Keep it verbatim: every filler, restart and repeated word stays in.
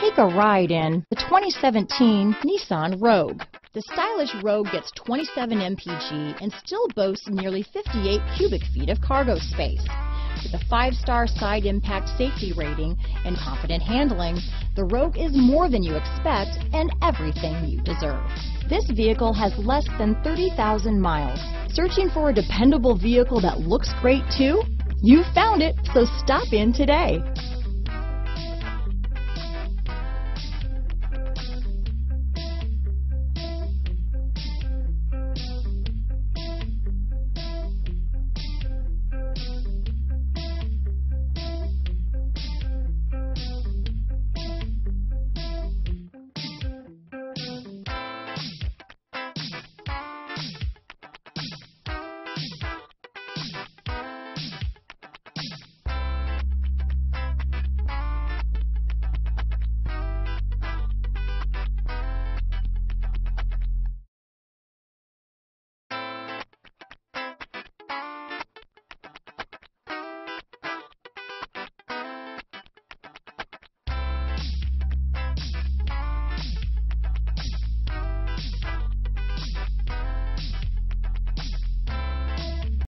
Take a ride in the twenty seventeen Nissan Rogue. The stylish Rogue gets twenty-seven M P G and still boasts nearly fifty-eight cubic feet of cargo space. With a five-star side impact safety rating and confident handling, the Rogue is more than you expect and everything you deserve. This vehicle has less than thirty thousand miles. Searching for a dependable vehicle that looks great too? You found it, so stop in today.